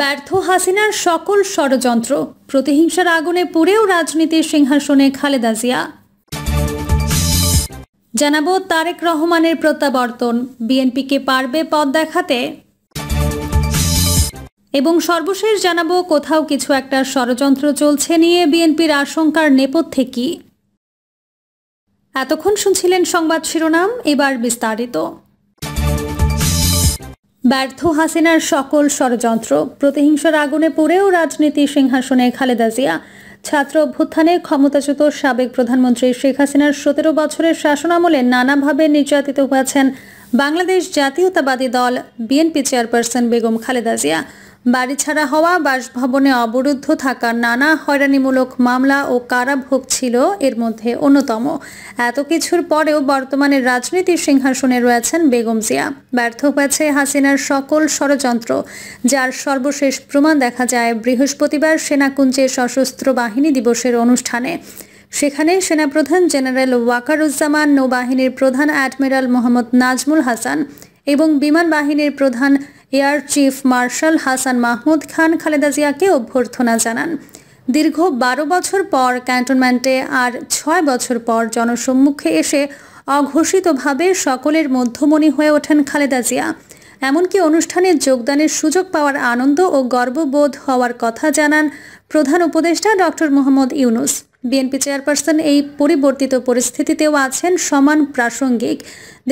ব্যর্থ হাসিনার সকল ষড়যন্ত্র, প্রতিহিংসার আগুনে পুড়েও রাজনীতির সিংহাসনে খালেদা জিয়া। জানাবো তারেক রহমানের প্রত্যাবর্তন, বিএনপিকে পারবে পথ দেখাতে। এবং সর্বশেষ জানাবো কোথাও কিছু একটা ষড়যন্ত্র চলছে নিয়ে বিএনপির আশঙ্কার নেপথ্যে কি। এতক্ষণ শুনছিলেন সংবাদ শিরোনাম, এবার বিস্তারিত। ব্যর্থ হাসিনার সকল ষড়যন্ত্র, প্রতিহিংসার আগুনে পুড়েও রাজনীতির সিংহাসনে খালেদা জিয়া। ছাত্র অভ্যুত্থানে ক্ষমতাচ্যুত সাবেক প্রধানমন্ত্রী শেখ হাসিনার ১৭ বছরের শাসনামলে নানাভাবে নির্যাতিত হয়েছেন বাংলাদেশ জাতীয়তাবাদী দল বিএনপি চেয়ারপারসন বেগম খালেদা জিয়া। বাড়ি ছাড়া হওয়া, বাসভবনে অবরুদ্ধ থাকা, নানা হয়রানিমূলক মামলা ও কারাভোগ ছিল এর মধ্যে অন্যতম। এত কিছুর পরেও বর্তমানে রাজনীতির সিংহাসনে রয়েছেন বেগম জিয়া। ব্যর্থ হয়েছে হাসিনার সকল ষড়যন্ত্র, যার সর্বশেষ প্রমাণ দেখা যায় বৃহস্পতিবার সেনাকুঞ্জে সশস্ত্র বাহিনী দিবসের অনুষ্ঠানে। সেখানে সেনাপ্রধান জেনারেল ওয়াকারুজ্জামান, নৌবাহিনীর প্রধান অ্যাডমিরাল মোহাম্মদ নাজমুল হাসান এবং বিমান বাহিনীর প্রধান air chief marshal Hasan Mahmud Khan Khaleda জিয়াকে অভ্যর্থনা জানান। দীর্ঘ 12 বছর পর ক্যান্টনমেন্টে আর 6 বছর পর জনসম্মুখে এসে অঘোষিতভাবে সকলের মধ্যমণি হয়ে ওঠেন খালেদা জিয়া। এমনকি অনুষ্ঠানে যোগদানের সুযোগ পাওয়ার আনন্দ ও গর্ববোধ হওয়ার কথা জানান প্রধান উপদেষ্টা doctor Mohammad Yunus. BNP chairperson এই পরিবর্তিত পরিস্থিতিতেও আছেন সমান প্রাসঙ্গিক।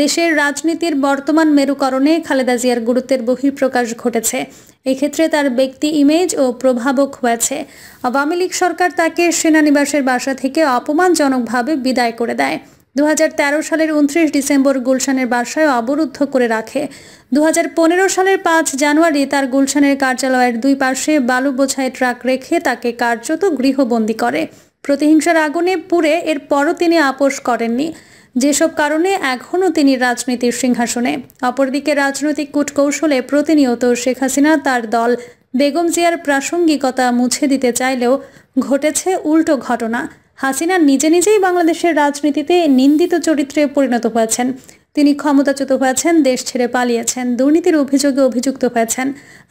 দেশের রাজনীতির বর্তমান মেরুকরণে খালেদা জিয়ার গুরুত্বের বহিঃপ্রকাশ ঘটেছে। এক্ষেত্রে তার ব্যক্তি ইমেজ ও প্রভাবক হয়েছে। আওয়ামী লীগ সরকার তাকে সেনানিবাসের বাসা থেকে অপমানজনকভাবে বিদায় করে দেয়। 2013 সালের 29 ডিসেম্বর গুলশানের বাসায় অবরুদ্ধ করে রাখে। 2015 সালের 5 জানুয়ারি তার গুলশানের কার্যালয়ের দুই পাশে বালু বোঝাই ট্রাক রেখে তাকে কার্যত গৃহবন্দী করে। প্রতিহিংসার আগুনে পুড়ে এরপরও তিনি আপোষ করেননি, যেসব কারণে এখনও তিনি রাজনীতির সিংহাসনে। অপরদিকে রাজনৈতিক কূটকৌশলে প্রতিনিয়ত শেখ হাসিনা তার দল বেগম জিয়ার প্রাসঙ্গিকতা মুছে দিতে চাইলেও ঘটেছে উল্টো ঘটনা। হাসিনা নিজে নিজেই বাংলাদেশের রাজনীতিতে নিন্দিত চরিত্রে পরিণত হয়েছেন। তিনি ক্ষমতাচ্যুত হয়েছেন, দেশ ছেড়ে পালিয়েছেন, দুর্নীতির অভিযোগে অভিযুক্ত হয়েছেন।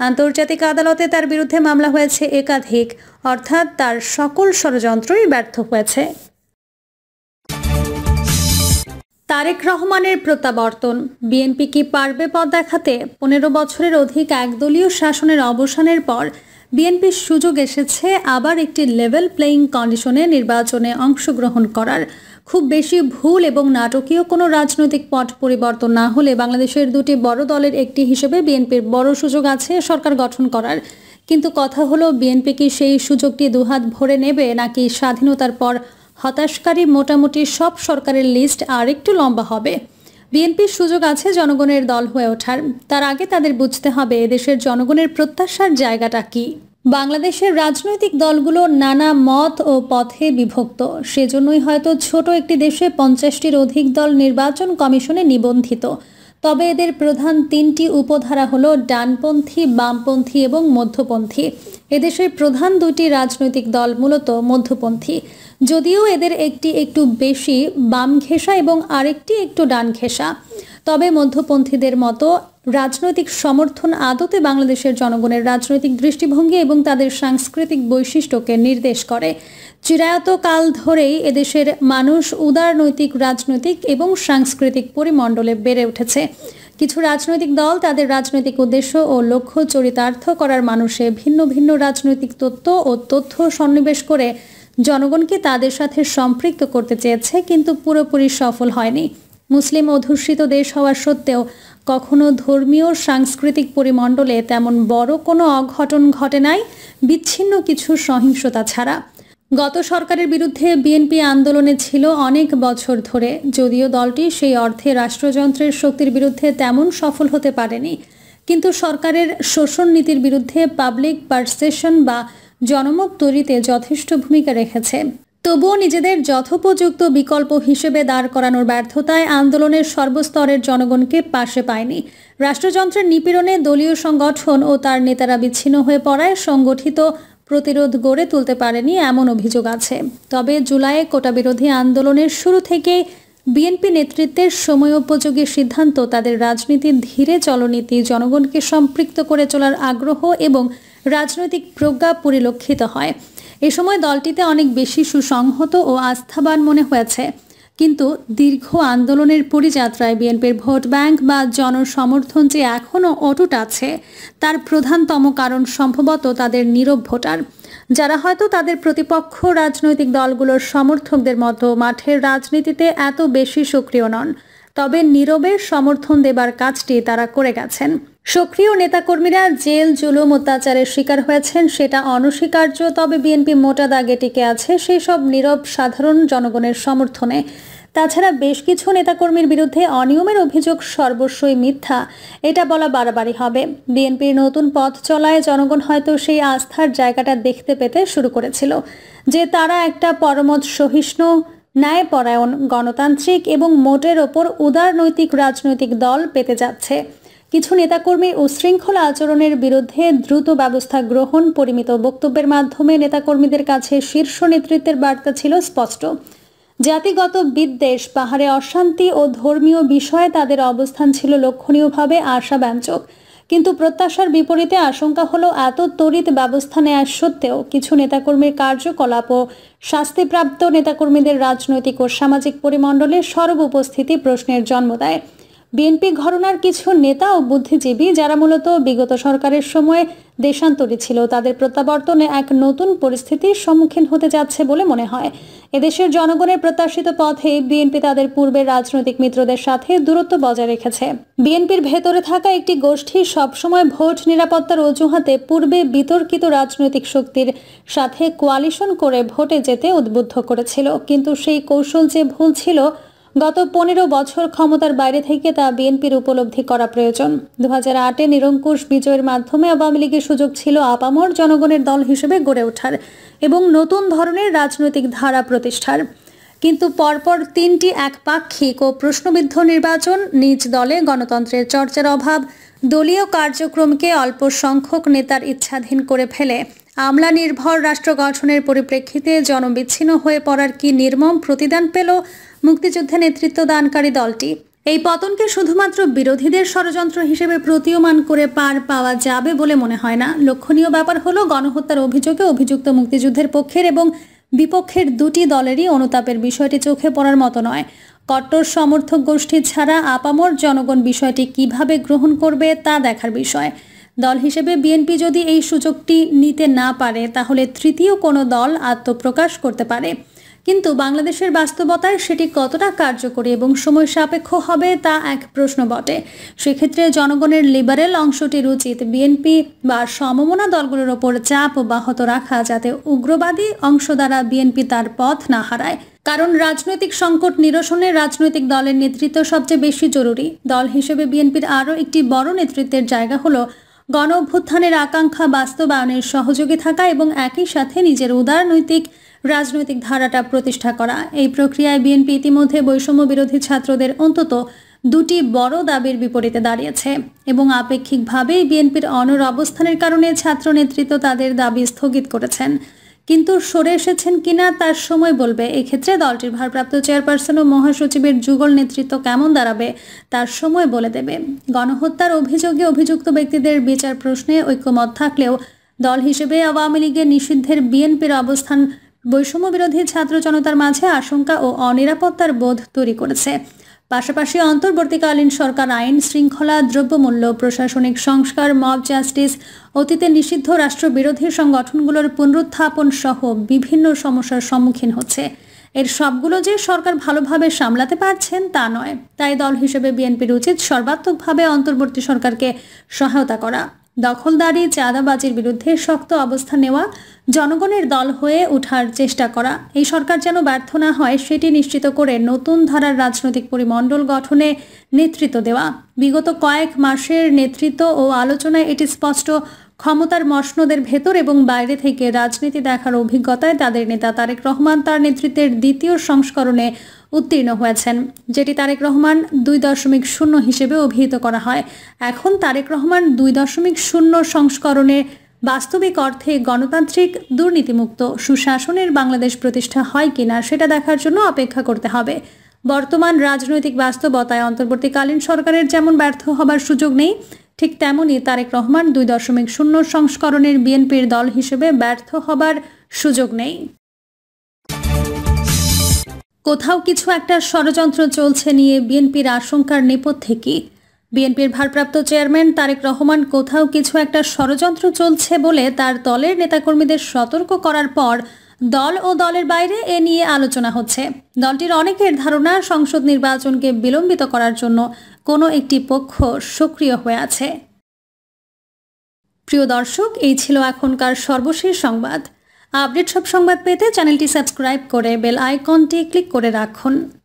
আন্তর্জাতিক আদালতে তার বিরুদ্ধে মামলা হয়েছে একাধিক। অর্থাৎ তার সকল ষড়যন্ত্রই ব্যর্থ হয়েছে। তারেক রহমানের প্রত্যাবর্তন, বিএনপি কি পারবে পথ দেখাতে? 15 বছরের অধিক একদলীয় শাসনের অবসানের পর বিএনপির সুযোগ এসেছে আবার একটি লেভেল প্লেয়িং কন্ডিশনে নির্বাচনে অংশগ্রহণ করার। খুব বেশি ভুল এবং নাটকীয় কোনো রাজনৈতিক পথ পরিবর্তন না হলে বাংলাদেশের দুটি বড় দলের একটি হিসেবে বিএনপির বড় সুযোগ আছে সরকার গঠন করার। কিন্তু কথা হলো, বিএনপি কি সেই সুযোগটি দুহাত ভরে নেবে, নাকি স্বাধীনতার পর হতাশকারী মোটামুটি সব সরকারের লিস্ট আর একটু লম্বা হবে? বিএনপির সুযোগ আছে জনগণের দল হয়ে ওঠার। তার আগে তাদের বুঝতে হবে দেশের জনগণের প্রত্যাশার জায়গাটা কি। বাংলাদেশের রাজনৈতিক দলগুলো নানা মত ও পথে বিভক্ত। সেজন্যই হয়তো ছোট একটি দেশে 50টির অধিক দল নির্বাচন কমিশনে নিবন্ধিত। তবে এদের প্রধান 3টি উপধারা হলো ডানপন্থী, বামপন্থী এবং মধ্যপন্থী। এদেশের প্রধান 2টি রাজনৈতিক দল মূলত মধ্যপন্থী, যদিও এদের একটি একটু বেশি বাম ঘেঁষা এবং আরেকটি একটু ডান ঘেঁষা। তবে মধ্যপন্থীদের মতো রাজনৈতিক সমর্থন আদতে বাংলাদেশের জনগণের রাজনৈতিক দৃষ্টিভঙ্গি এবং তাদের সাংস্কৃতিক বৈশিষ্ট্যকে নির্দেশ করে। চিরায়ত কাল ধরেই এদেশের মানুষ উদারনৈতিক, রাজনৈতিক এবং সাংস্কৃতিক পরিমণ্ডলে বেড়ে উঠেছে। কিছু রাজনৈতিক দল তাদের রাজনৈতিক উদ্দেশ্য ও লক্ষ্য চরিতার্থ করার মানুষে ভিন্ন ভিন্ন রাজনৈতিক তত্ত্ব ও তথ্য সন্নিবেশ করে জনগণকে তাদের সাথে সম্পৃক্ত করতে চেয়েছে, কিন্তু পুরোপুরি সফল হয়নি। মুসলিম অধ্যুষিত দেশ হওয়া সত্ত্বেও কখনো ধর্মীয় সাংস্কৃতিক পরিমণ্ডলে তেমন বড় কোনো অঘটন ঘটে নাই, বিচ্ছিন্ন কিছু সহিংসতা ছাড়া। গত সরকারের বিরুদ্ধে বিএনপি আন্দোলনে ছিল অনেক বছর ধরে, যদিও দলটি সেই অর্থে রাষ্ট্রযন্ত্রের শক্তির বিরুদ্ধে তেমন সফল হতে পারেনি। কিন্তু সরকারের শোষণ নীতির বিরুদ্ধে পাবলিক পারসেপশন বা জনমত তৈরিতে যথেষ্ট ভূমিকা রেখেছে। তবুও নিজেদের যথোপযুক্ত বিকল্প হিসেবে দাঁড় করানোর ব্যর্থতায় আন্দোলনের সর্বস্তরের জনগণকে পাশে পায়নি। রাষ্ট্রযন্ত্রের নিপীড়নে দলীয় সংগঠন ও তার নেতারা বিচ্ছিন্ন হয়ে পড়ায় সংগঠিত প্রতিরোধ গড়ে তুলতে পারেনি, এমন অভিযোগ আছে। তবে জুলাইয়ে কোটা বিরোধী আন্দোলনের শুরু থেকেই বিএনপি নেতৃত্বের সময়োপযোগী সিদ্ধান্ত, তাদের রাজনীতির ধীরে চলনীতি, জনগণকে সম্পৃক্ত করে চলার আগ্রহ এবং রাজনৈতিক প্রজ্ঞা পরিলক্ষিত হয়। এ সময় দলটিতে অনেক বেশি সুসংহত ও আস্থাবান মনে হয়েছে। কিন্তু দীর্ঘ আন্দোলনের পরিযাত্রায় বিএনপির ভোট ব্যাংক বা জনসমর্থন যে এখনও অটুট আছে, তার প্রধানতম কারণ সম্ভবত তাদের নীরব ভোটার, যারা হয়তো তাদের প্রতিপক্ষ রাজনৈতিক দলগুলোর সমর্থকদের মতো মাঠের রাজনীতিতে এত বেশি সক্রিয় নন, তবে নীরবে সমর্থন দেবার কাজটি তারা করে গেছেন। সক্রিয় নেতাকর্মীরা জেল, জুলুম, অত্যাচারের শিকার হয়েছেন, সেটা অনস্বীকার্য। তবে বিএনপি মোটা দাগে টিকে আছে সেই সব নীরব সাধারণ জনগণের সমর্থনে। তাছাড়া বেশ কিছু নেতাকর্মীর বিরুদ্ধে অনিয়মের অভিযোগ সর্বস্বই মিথ্যা, এটা বলা বাড়াবাড়ি হবে। বিএনপির নতুন পথ চলায় জনগণ হয়তো সেই আস্থার জায়গাটা দেখতে পেতে শুরু করেছিল যে তারা একটা পরমত সহিষ্ণু, ন্যায়পরায়ণ, গণতান্ত্রিক এবং মোটের ওপর উদার নৈতিক রাজনৈতিক দল পেতে যাচ্ছে। কিছু নেতাকর্মী উচ্ছৃঙ্খল আচরণের বিরুদ্ধে দ্রুত ব্যবস্থা গ্রহণ, পরিমিত বক্তব্যের মাধ্যমে নেতাকর্মীদের কাছে শীর্ষ নেতৃত্বের বার্তা ছিল স্পষ্ট। জাতিগত বিদ্বেষ, পাহাড়ে অশান্তি ও ধর্মীয় বিষয়ে তাদের অবস্থান ছিল লক্ষণীয়ভাবে আশাব্যঞ্জক। কিন্তু প্রত্যাশার বিপরীতে আশঙ্কা হলো, এত ত্বরিত ব্যবস্থা নেওয়া সত্ত্বেও কিছু নেতাকর্মীর কার্যকলাপ ও শাস্তিপ্রাপ্ত নেতাকর্মীদের রাজনৈতিক ও সামাজিক পরিমণ্ডলে সরব উপস্থিতি প্রশ্নের জন্ম দেয়। বিএনপি ঘরানার কিছু নেতা ও বুদ্ধিজীবী, যারা মূলত বিগত সরকারের সময়ে দেশান্তরী ছিল, তাদের প্রত্যাবর্তনে এক নতুন পরিস্থিতির সম্মুখীন হতে যাচ্ছে বলে মনে হয়। এদেশের জনগণের প্রত্যাশিত পথে বিএনপি তাদের পূর্বের রাজনৈতিক মিত্রদের সাথে দূরত্ব বজায় রেখেছে। বিএনপির ভেতরে থাকা একটি গোষ্ঠী সবসময় ভোট নিরাপত্তার অজুহাতে পূর্বে বিতর্কিত রাজনৈতিক শক্তির সাথে কোয়ালিশন করে ভোটে যেতে উদ্বুদ্ধ করেছিল। কিন্তু সেই কৌশল যে ভুল ছিল, গত 15 বছর ক্ষমতার বাইরে থেকে তা বিএনপির উপলব্ধি করা প্রয়োজন। 2008-এ নিরঙ্কুশ বিজয়ের মাধ্যমে আওয়ামী লীগের সুযোগ ছিল আপামর জনগণের দল হিসেবে গড়ে ওঠার এবং নতুন ধরনের রাজনৈতিক ধারা প্রতিষ্ঠার। কিন্তু পরপর 3টি একপাক্ষিক ও প্রশ্নবিদ্ধ নির্বাচন, নিজ দলে গণতন্ত্রের চর্চার অভাব, দলীয় কার্যক্রমকে অল্প সংখ্যক নেতার ইচ্ছাধীন করে ফেলে আমলা নির্ভর রাষ্ট্র গঠনের পরিপ্রেক্ষিতে জনবিচ্ছিন্ন হয়ে পড়ার কি নির্মম প্রতিদান পেল মুক্তিযুদ্ধে নেতৃত্ব দানকারী দলটি। এই পতনকে শুধুমাত্র বিরোধীদের ষড়যন্ত্র হিসেবে প্রতীয়মান করে পার পাওয়া যাবে বলে মনে হয় না। লক্ষণীয় ব্যাপার হলো, গণহত্যার অভিযোগে অভিযুক্ত মুক্তিযুদ্ধের পক্ষের এবং বিপক্ষের দুটি দলেরই অনুতাপের বিষয়টি চোখে পড়ার মতো নয়। কট্টর সমর্থক গোষ্ঠী ছাড়া আপামর জনগণ বিষয়টি কিভাবে গ্রহণ করবে তা দেখার বিষয়। দল হিসেবে বিএনপি যদি এই সুযোগটি নিতে না পারে, তাহলে তৃতীয় কোনো দল আত্মপ্রকাশ করতে পারে। কিন্তু বাংলাদেশের বাস্তবতায় সেটি কতটা কার্যকরী এবং সময় সাপেক্ষ হবে তা এক প্রশ্ন বটে। সেক্ষেত্রে জনগণের লিবারেল অংশটির উচিত বিএনপি বা সমমনা দলগুলোর ওপর চাপ অব্যাহত রাখা, যাতে উগ্রবাদী অংশ দ্বারা বিএনপি তার পথ না হারায়। কারণ রাজনৈতিক সংকট নিরসনে রাজনৈতিক দলের নেতৃত্ব সবচেয়ে বেশি জরুরি। দল হিসেবে বিএনপির আরও একটি বড় নেতৃত্বের জায়গা হলো গণ অভ্যুত্থানের আকাঙ্ক্ষা বাস্তবায়নের সহযোগী থাকা এবং একই সাথে নিজের উদারনৈতিক রাজনৈতিক ধারাটা প্রতিষ্ঠা করা। এই প্রক্রিয়ায় বিএনপি ইতিমধ্যে বৈষম্য বিরোধী ছাত্রদের অন্তত 2টি বড় দাবির বিপরীতে দাঁড়িয়েছে এবং আপেক্ষিকভাবেই বিএনপির অনড় অবস্থানের কারণে ছাত্র নেতৃত্ব তাদের দাবি স্থগিত করেছেন। কিন্তু সরে এসেছেন কিনা তার সময় বলবে। এক্ষেত্রে দলটির ভারপ্রাপ্ত চেয়ারপারসন ও মহাসচিবের যুগল নেতৃত্ব কেমন দাঁড়াবে তার সময় বলে দেবে। গণহত্যার অভিযোগে অভিযুক্ত ব্যক্তিদের বিচার প্রশ্নে ঐক্যমত থাকলেও দল হিসেবে আওয়ামী লীগের নিষিদ্ধের বিএনপির অবস্থান বৈষম্য বিরোধী ছাত্র জনতার মাঝে আশঙ্কা ও অনিরাপত্তার বোধ তৈরি করেছে। পাশাপাশি অন্তর্বর্তীকালীন সরকার আইন শৃঙ্খলা, দ্রব্যমূল্য, প্রশাসনিক সংস্কার, মব জাস্টিস, অতীতে নিষিদ্ধ রাষ্ট্রবিরোধী সংগঠনগুলোর পুনরুত্থাপন সহ বিভিন্ন সমস্যার সম্মুখীন হচ্ছে। এর সবগুলো যে সরকার ভালোভাবে সামলাতে পারছেন তা নয়। তাই দল হিসেবে বিএনপির উচিত সর্বাত্মকভাবে অন্তর্বর্তী সরকারকে সহায়তা করা, দখলদারি, চাঁদাবাজির বিরুদ্ধে শক্ত অবস্থান নেওয়া, জনগণের দল হয়ে ওঠার চেষ্টা করা। এই সরকার যেন ব্যর্থ না হয় সেটি নিশ্চিত করে নতুন ধারার রাজনৈতিক পরিমণ্ডল গঠনে নেতৃত্ব দেওয়া। বিগত কয়েক মাসের নেতৃত্ব ও আলোচনায় এটি স্পষ্ট, ক্ষমতার মসনদের ভেতর এবং বাইরে থেকে রাজনীতি দেখার অভিজ্ঞতায় তাদের নেতা তারেক রহমান তার নেতৃত্বের দ্বিতীয় সংস্করণে উত্তীর্ণ হয়েছেন, যেটি তারেক রহমান 2.0 হিসেবে অভিহিত করা হয়। এখন তারেক রহমান 2.0 সংস্করণে বাস্তবিক অর্থে গণতান্ত্রিক, দুর্নীতিমুক্ত, সুশাসনের বাংলাদেশ প্রতিষ্ঠা হয় কিনা সেটা দেখার জন্য অপেক্ষা করতে হবে। বর্তমান রাজনৈতিক বাস্তবতায় অন্তর্বর্তীকালীন সরকারের যেমন ব্যর্থ হবার সুযোগ নেই, ঠিক তেমনই তারেক রহমান 2.0 সংস্করণের বিএনপির দল হিসেবে ব্যর্থ হবার সুযোগ নেই। কোথাও কিছু একটা ষড়যন্ত্র চলছে নিয়ে বিএনপির আশঙ্কার নেপথ্যে কি? বিএনপির ভারপ্রাপ্ত চেয়ারম্যান তারেক রহমান কোথাও কিছু একটা ষড়যন্ত্র চলছে বলে তার দলের নেতাকর্মীদের সতর্ক করার পর দল ও দলের বাইরে এ নিয়ে আলোচনা হচ্ছে। দলটির অনেকের ধারণা, সংসদ নির্বাচনকে বিলম্বিত করার জন্য কোনো একটি পক্ষ সক্রিয় হয়ে আছে। প্রিয় দর্শক, এই ছিল এখনকার সর্বশেষ সংবাদ। আপডেট সব সংবাদ পেতে চ্যানেলটি সাবস্ক্রাইব করে বেল আইকনটি ক্লিক করে রাখুন।